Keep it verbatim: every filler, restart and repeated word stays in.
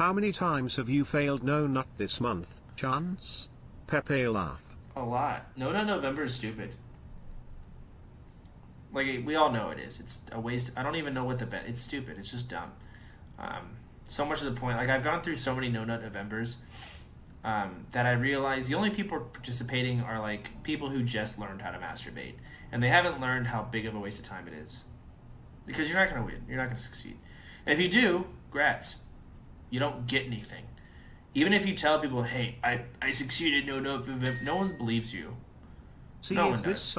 How many times have you failed No Nut this month, Chance? Pepe laugh. A lot. No Nut November is stupid. Like, we all know it is. It's a waste. I don't even know what the bet. It's stupid. It's just dumb. Um, so much to the point. Like, I've gone through so many No Nut Novembers um, that I realize the only people participating are, like, people who just learned how to masturbate. And they haven't learned how big of a waste of time it is. Because you're not going to win. You're not going to succeed. And if you do, grats. You don't get anything. Even if you tell people, hey, I, I succeeded, no, no, no one believes you. See, no one does.